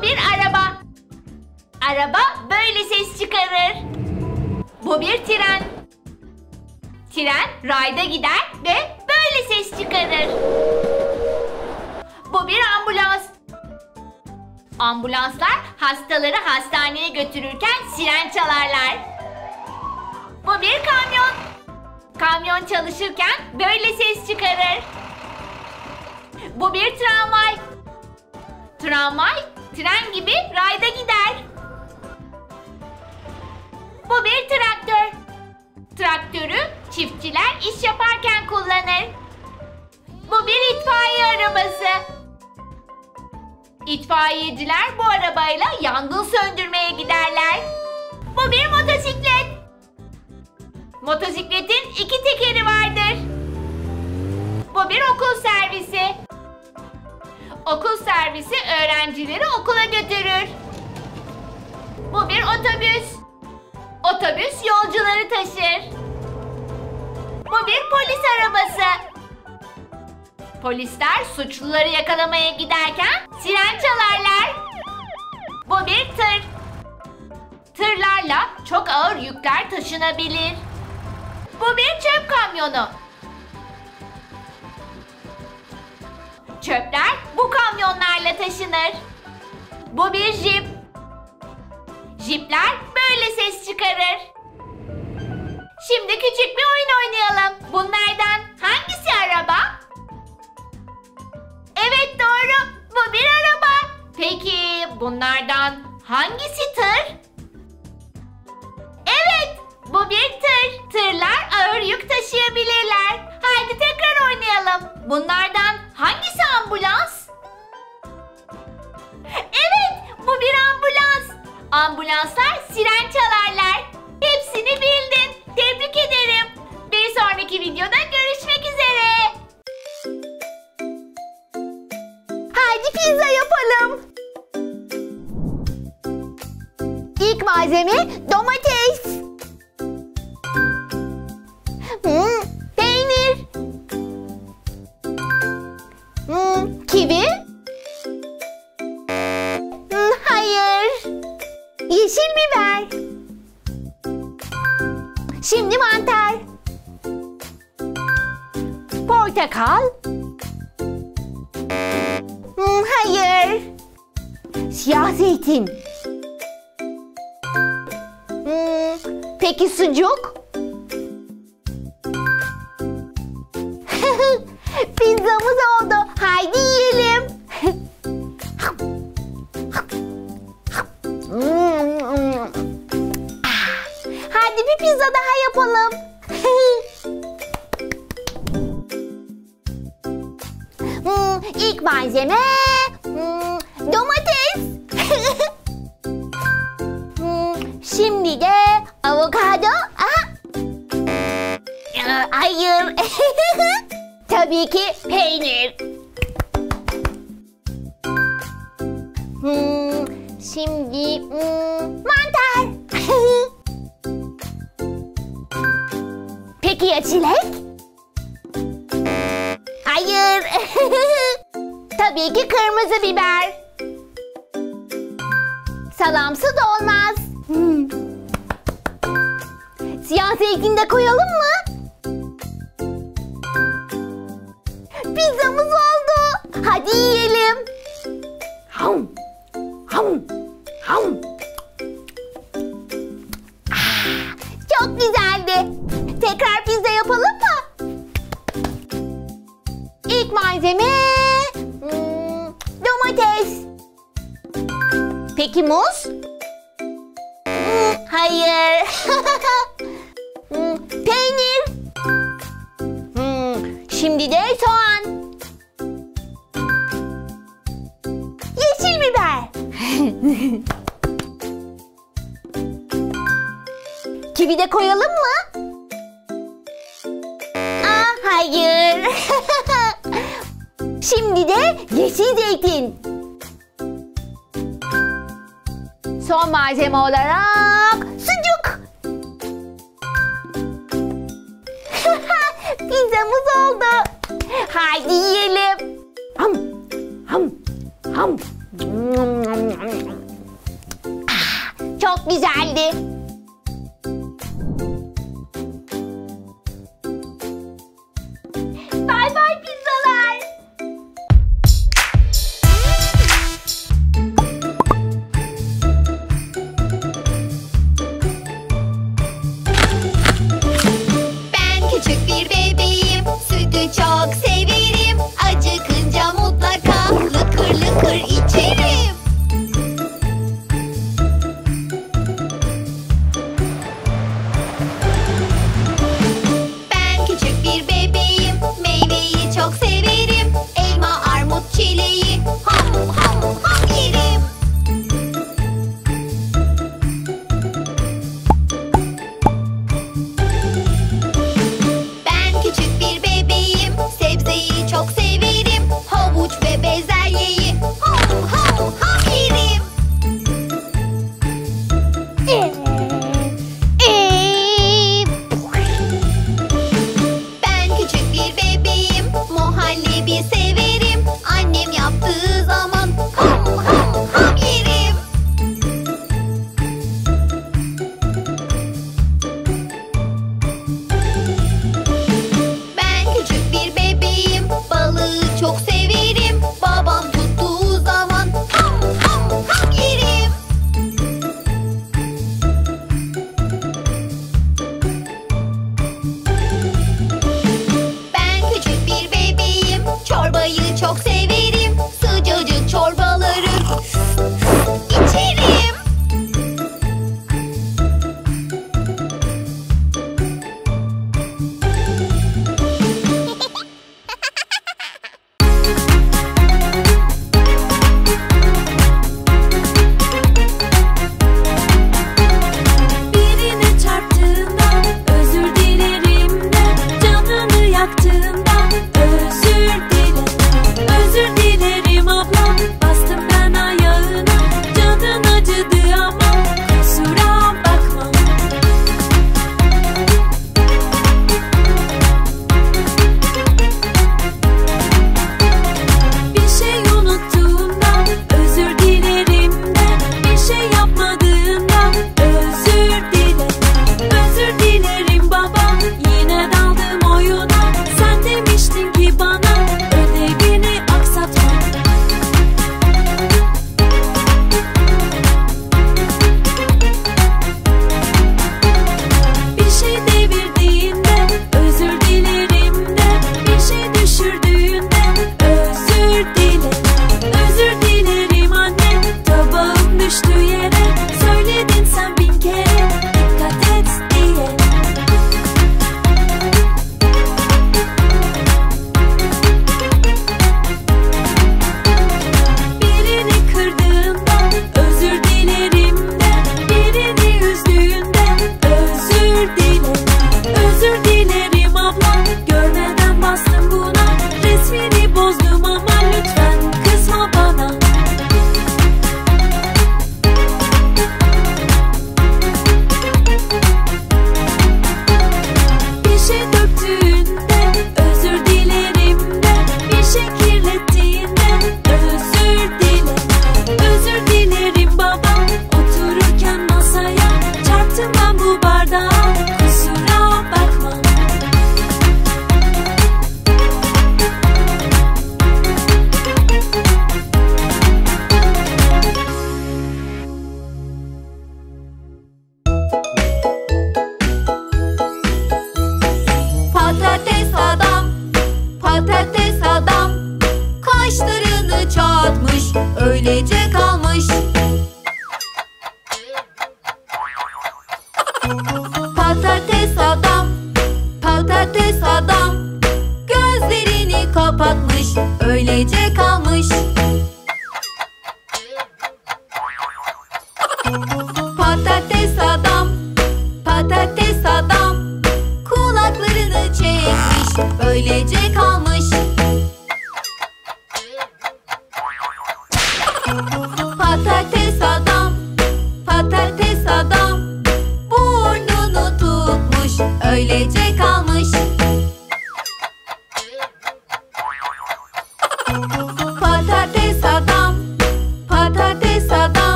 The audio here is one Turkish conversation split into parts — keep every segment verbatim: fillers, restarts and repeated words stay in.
Bu bir araba. Araba böyle ses çıkarır. Bu bir tren. Tren rayda gider ve böyle ses çıkarır. Bu bir ambulans. Ambulanslar hastaları hastaneye götürürken siren çalarlar. Bu bir kamyon. Kamyon çalışırken böyle ses çıkarır. Bu bir tramvay. Tramvay tren gibi rayda gider. Bu bir traktör. Traktörü çiftçiler iş yaparken kullanır. Bu bir itfaiye arabası. İtfaiyeciler bu arabayla yangın söndürmeye giderler. Bu bir motosiklet. Motosikletin iki tekeri vardır. Bu bir okul servisi. Okul servisi öğrencileri okula götürür. Bu bir otobüs. Otobüs yolcuları taşır. Bu bir polis arabası. Polisler suçluları yakalamaya giderken siren çalarlar. Bu bir tır. Tırlarla çok ağır yükler taşınabilir. Bu bir çöp kamyonu. Çöpler bu kamyonlarla taşınır. Bu bir jip. Jipler böyle ses çıkarır. Şimdi küçük bir oyun oynayalım. Bunlardan hangisi araba? Evet doğru. Bu bir araba. Peki bunlardan hangisi tır? Evet bu bir tır. Tırlar ağır yük taşıyabilirler. Haydi tekrar oynayalım. Bunlardan hangisi ambulans? Evet bu bir ambulans. Ambulanslar siren çalarlar. Hepsini bildin. Tebrik ederim. Bir sonraki videoda görüşmek üzere. Hadi pizza yapalım. İlk malzeme domates. Hmm, peynir. Hmm, kivi. Hmm, hayır. Yeşil biber. Şimdi mantar. Portakal. Hayır. Siyah zeytin. Hmm, peki sucuk? Pizzamız oldu. Haydi yiyelim. Hadi bir pizza daha yapalım. Hmm, ilk malzeme... Hmm, domates. Hmm, şimdi de avokado. Aha. Hayır. Tabii ki peynir. Hmm, şimdi hmm, mantar. Peki ya çilek? Hayır. Tabii ki kırmızı biber. Salamsız olmaz. Hmm. Siyah zeytin de koyalım mı? Pizzamız oldu. Hadi yiyelim. Ham, ham, ham. Çok güzeldi. Tekrar pizza yapalım mı? İlk malzeme. Peki muz? Hayır. Peynir. Şimdi de soğan. Yeşil biber. Kivi de koyalım mı? Aa, hayır. Şimdi de yeşil zeytin. Son malzeme olarak sucuk. Pizzamız oldu. Haydi yiyelim. Ham, ham, ham. Çok güzeldi. Bay bay pizzalar. Ben küçük bir bebeğim. Sütü çok severim. Acıkınca mutlaka lıkır lıkır içerim.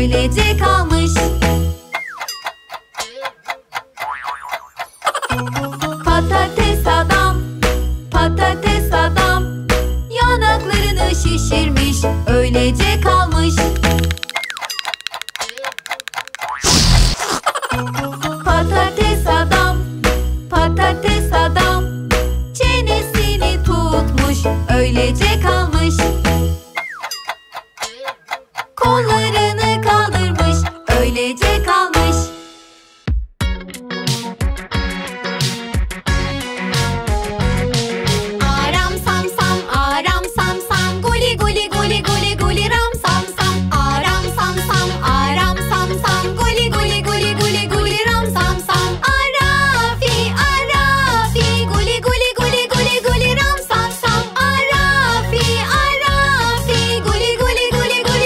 öylece kalmış. Patates adam, patates adam, yanaklarını şişirmiş, öylece kalmış. Patates adam, patates adam, çenesini tutmuş, öylece kalmış. Kollarını kaldırmış, öylece kalmış. Aram sam sam, aram sam sam, guli guli guli guli guli ram sam sam. Aram sam sam, aram sam sam, guli guli guli guli guli ram sam sam. Arafi, arafi, guli guli guli guli guli ram sam sam. Arafi, arafi, guli guli guli guli guli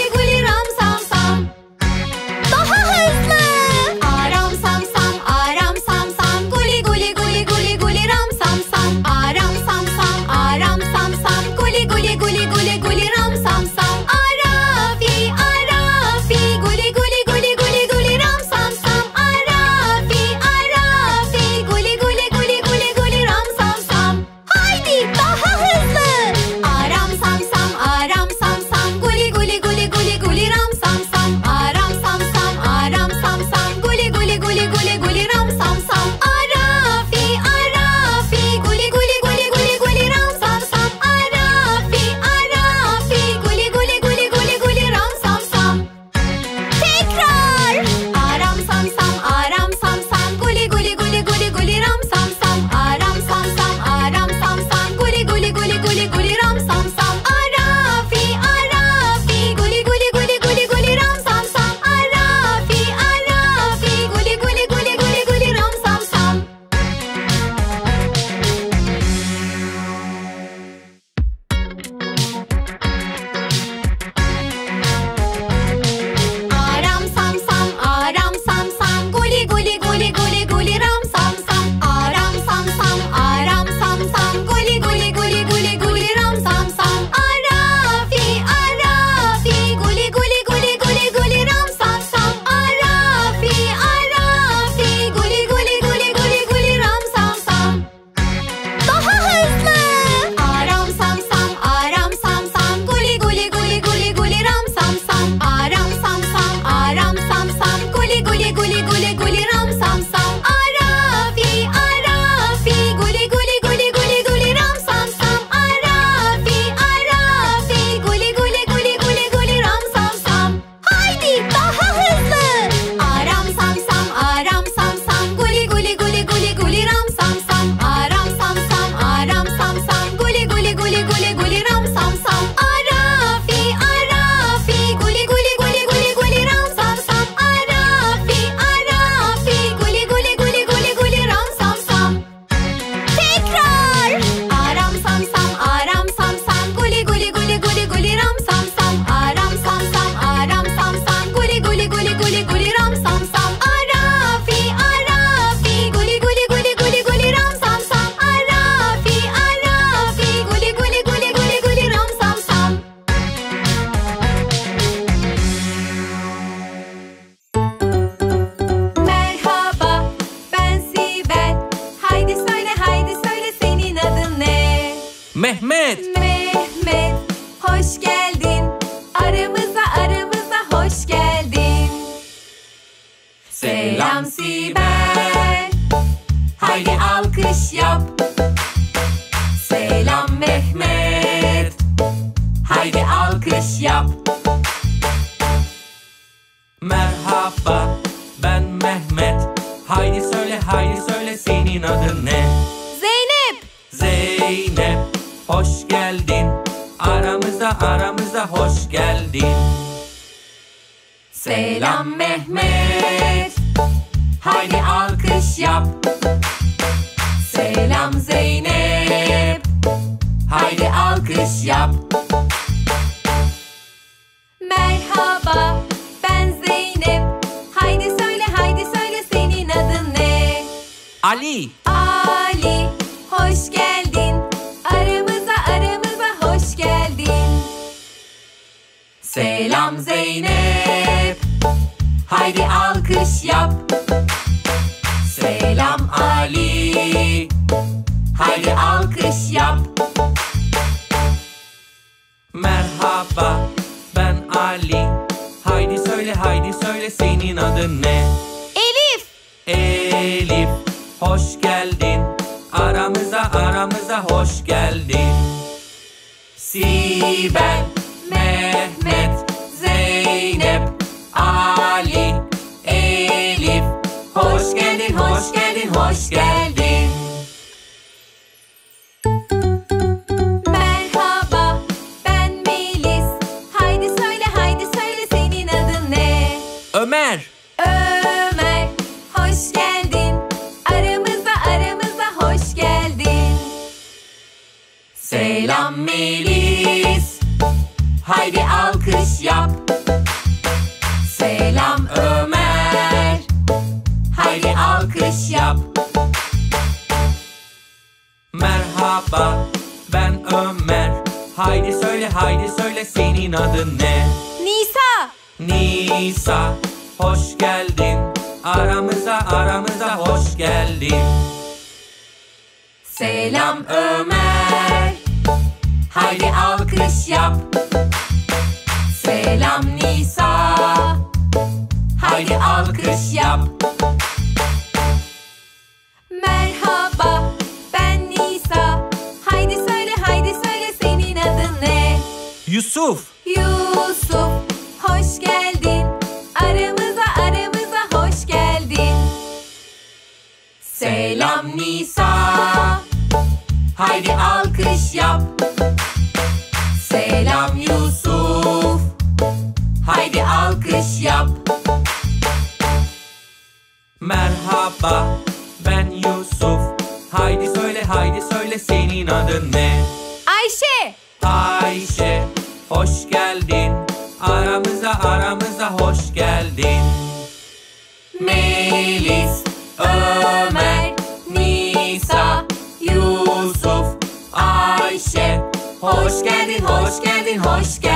ram sam sam. Daha hızlı. Aram sam sam, aram sam sam, guli guli guli guli guli ram sam sam. Aram sam sam, aram sam sam, guli guli guli guli guli ram sam sam. Arafi, arafi, guli guli guli guli guli ram sam sam. Arafi, arafi, guli guli guli guli guli ram sam sam. Haydi daha hızlı. Aram sam sam, aram sam sam, guli guli guli guli guli ram sam sam. Aram sam sam, aram sam sam, guli guli guli guli guli ram sam sam. Arafi, arafi, guli guli guli guli guli ram sam sam. Arafi, arafi, guli guli guli guli guli ram sam sam. Tekrar. Aram sam sam, aram sam sam, guli guli guli guli guli ram sam sam. Aram sam sam, aram sam sam, guli guli guli guli guli ram sam sam. Arafi, arafi, guli guli guli guli guli ram sam sam. Arafi, arafi, guli guli guli guli guli ram sam sam. Aram sam sam, aram sam sam, guli guli guli guli guli ram sam sam. Aram sam sam, aram sam sam, guli guli guli guli guli ram sam sam. Arafi, arafi, guli guli guli guli guli ram sam sam. Arafi, arafi, guli guli guli guli guli ram sam sam. Daha hızlı. Aram sam sam, aram sam sam, guli guli guli guli guli ram sam sam. Aram sam sam, aram sam sam, guli guli guli guli guli ram sam sam. Arafi, arafi, guli guli guli guli guli ram sam sam. Arafi, arafi, guli guli guli guli guli ram sam sam. Haydi daha hızlı. Aram sam sam, aram sam sam, guli guli guli guli guli ram sam sam. Aram sam sam, aram sam sam, guli guli guli guli guli ram sam sam. Arafi, arafi, guli guli guli guli guli ram sam sam. Arafi, arafi, guli guli guli guli guli ram sam sam. Tekrar. Aram sam sam, aram sam sam, guli guli guli guli guli ram sam sam. Aram sam sam, aram sam sam, guli guli guli guli guli ram sam sam. Arafi, arafi, guli guli guli guli guli ram sam sam. Arafi, arafi, guli guli guli guli guli ram sam sam. Merhaba, ben Sibel. Haydi söyle, haydi söyle, senin adın ne? Mehmet. Mehmet, hoş geldin. Aramıza, aramıza hoş geldin. Selam Sibel. Haydi alkış yap. Selam Mehmet. Haydi alkış yap. Merhaba, ben Mehmet. Haydi söyle, haydi söyle, senin adın ne? Zeynep. Zeynep, hoş geldin. Aramıza, aramıza hoş geldin. Selam Mehmet. Haydi alkış yap. Selam Zeynep. Haydi alkış yap. Merhaba, ben Zeynep. Haydi söyle, haydi söyle, senin adın ne? Ali. Ali, hoş geldin. Aramıza, aramıza hoş geldin. Selam Zeynep, haydi alkış yap. Selam Ali, haydi alkış yap. Merhaba, ben Ali. Haydi söyle, haydi söyle, senin adın ne? Elif. Elif, hoş geldin. Aramıza, aramıza hoş geldin. Sibel, Mehmet, Zeynep, Ali, Elif. Hoş geldin, hoş geldin, hoş geldin. Merhaba, ben Melis. Haydi söyle, haydi söyle, senin adın ne? Ömer. Ömer, hoş geldin. Aramıza, aramıza hoş geldin. Selam Melis, haydi alkış yap. Selam Ömer, haydi alkış yap. Merhaba, ben Ömer. Haydi söyle, haydi söyle, senin adın ne? Nisa. Nisa, hoş geldin. Aramıza, aramıza hoş geldin. Selam Ömer, haydi alkış yap. Selam Nisa, haydi alkış yap. Merhaba, ben Nisa. Haydi söyle, haydi söyle, senin adın ne? Yusuf. Yusuf, hoş geldin. Aramıza, aramıza hoş geldin. Selam Nisa, haydi alkış yap. Selam Yusuf, haydi alkış yap. Merhaba, ben Yusuf. Haydi söyle, haydi söyle, senin adın ne? Ayşe. Ayşe, hoş geldin. Aramıza, aramıza hoş geldin. Melis, Ömer, Nisa, Yusuf, Ayşe. Hoş geldin, hoş geldin, hoş geldin.